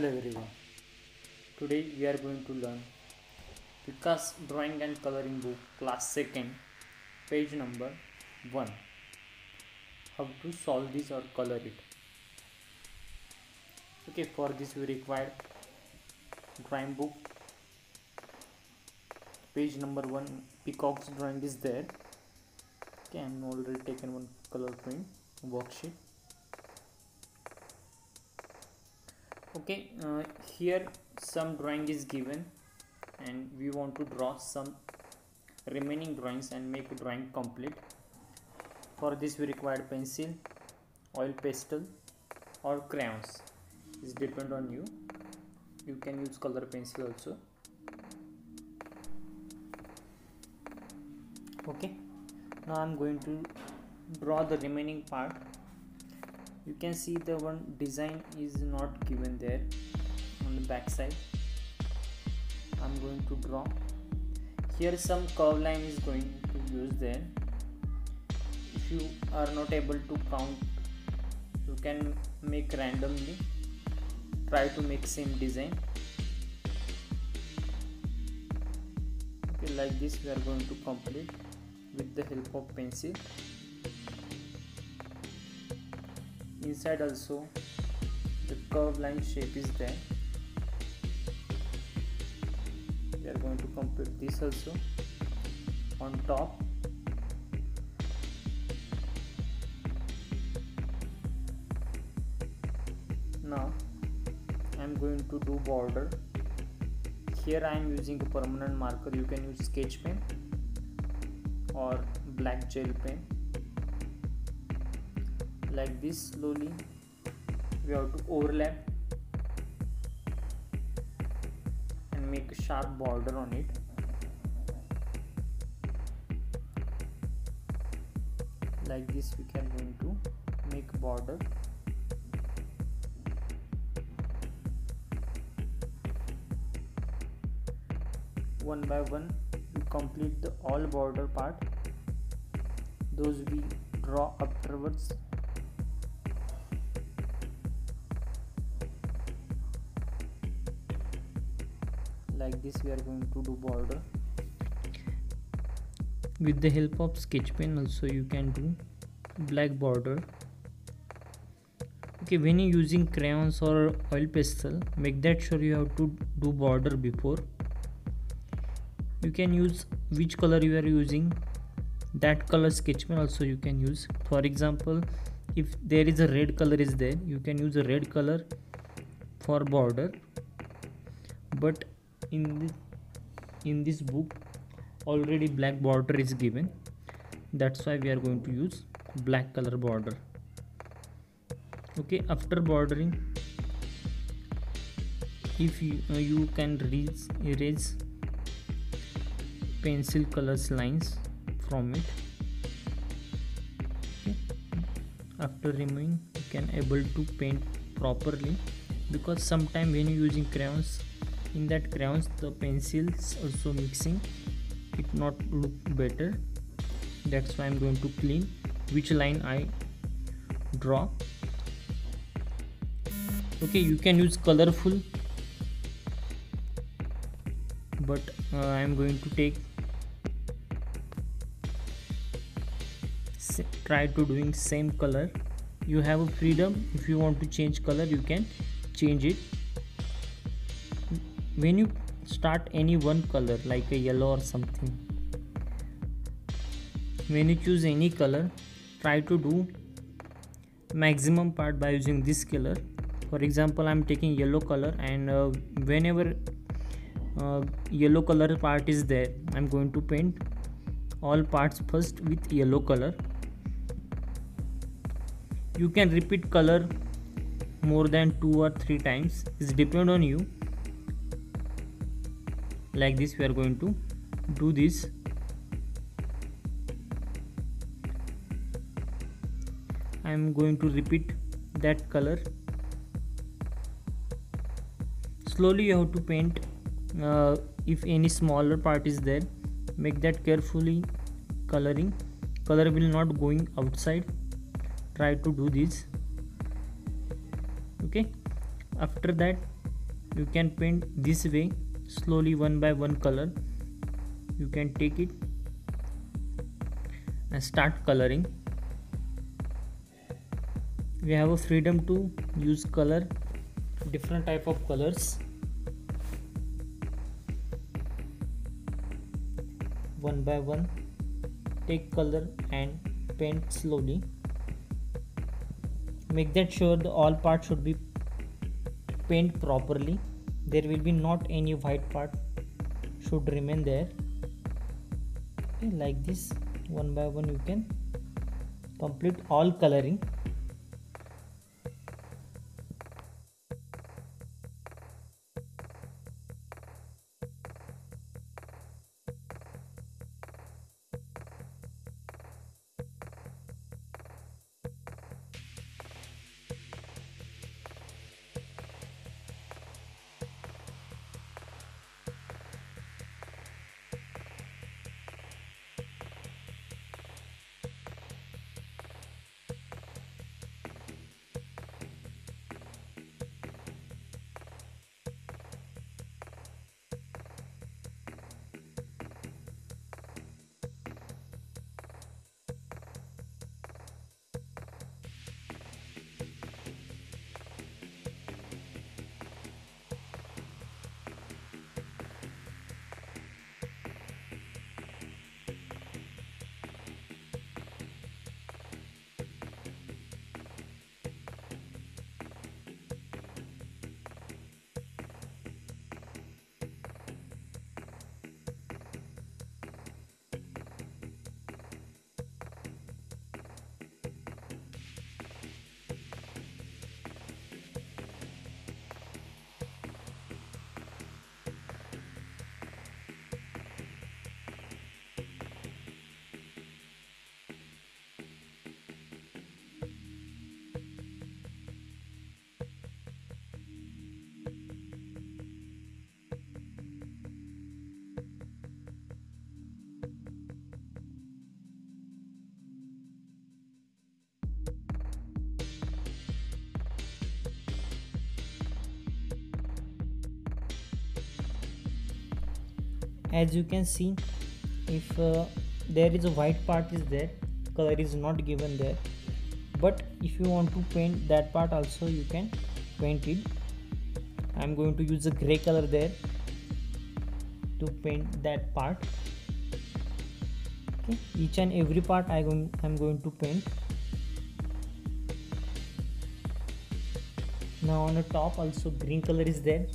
Hello everyone, today we are going to learn Vikas Drawing and Coloring Book class 2nd page number 1. How to solve this or color it. Okay, for this we require drawing book, page number 1, Peacock's drawing is there. Okay, I am already taken one color print worksheet. Okay, here some drawing is given and we want to draw some remaining drawings and make a drawing complete. For this we require pencil, oil pastel or crayons. It depends on you. You can use color pencil also. Okay, now I am going to draw the remaining part. You can see the one design is not given there on the back side. I'm going to draw here some curve line is going to use there. If you are not able to count, you can make randomly, try to make same design. Okay, like this we are going to complete with the help of pencil. Inside also the curve line shape is there. We are going to complete this also on top. Now I am going to do border. Here I am using a permanent marker. You can use sketch pen or black gel pen. Like this slowly we have to overlap and make a sharp border on it. Like this we can going to make border. One by one you complete the all border part. Those we draw afterwards. Like this we are going to do border. With the help of sketch pen also you can do black border. Okay, when you using crayons or oil pastel, make that sure you have to do border before. You can use which color you are using, that color sketch pen also you can use. For example, if there is a red color is there, you can use a red color for border. But in this book already black border is given, that's why we are going to use black color border. Okay, after bordering if you can erase pencil colors lines from it. Okay, after removing you can able to paint properly, because sometime when you using crayons, in that crayons the pencils also mixing, it not look better. That's why I'm going to clean which line I draw. Okay, you can use colorful, but I'm going to try to doing same color. You have a freedom, if you want to change color you can change it. When you start any one color like a yellow or something, when you choose any color, try to do maximum part by using this color. For example, I am taking yellow color, and whenever yellow color part is there, I am going to paint all parts first with yellow color. You can repeat color more than 2 or 3 times, it depends on you. Like this we are going to do this. I am going to repeat that color. Slowly you have to paint. If any smaller part is there, make that carefully coloring. Color will not going outside. Try to do this. Okay, after that you can paint this way slowly, one by one color. You can take it and start coloring. We have a freedom to use color, different type of colors, one by one. Take color and paint slowly. Make that sure the all parts should be painted properly. There will be not any white part, should remain there. Okay, like this, one by one you can complete all coloring. As you can see, if there is a white part is there, color is not given there, but if you want to paint that part also, you can paint it. I am going to use a gray color there to paint that part. Okay, each and every part I am going to paint. Now on the top also green color is there.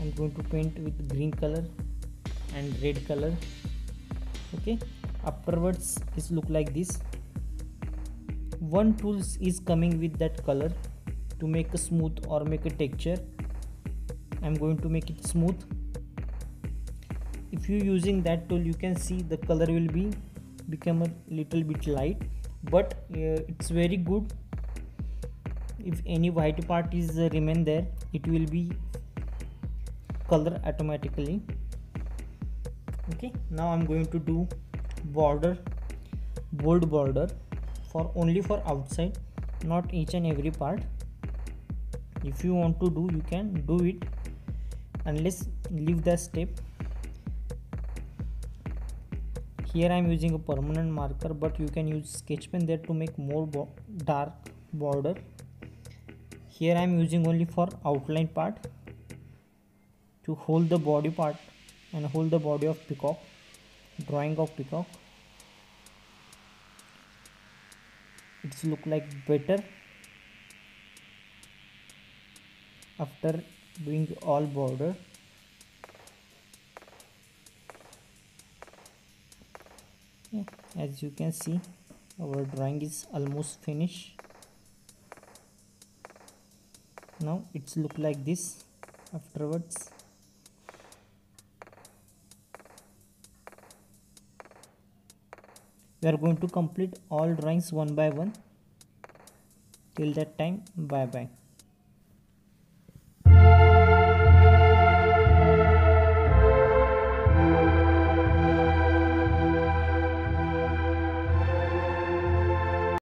I'm going to paint with green color and red color. Okay, upwards is look like this. One tool is coming with that color to make a smooth or make a texture. I'm going to make it smooth. If you're using that tool, you can see the color will become a little bit light, but it's very good. If any white part is remain there, it will be color automatically. Okay, now I'm going to do border, bold border for only for outside, not each and every part. If you want to do, you can do it, unless leave that step. Here I'm using a permanent marker, but you can use sketch pen there to make more dark border. Here I'm using only for outline part, to hold the body part and hold the body of peacock, drawing of peacock. It's look like better after doing all border. Yeah, as you can see, our drawing is almost finished. Now it's look like this afterwards. We are going to complete all drawings one by one. Till that time, bye bye.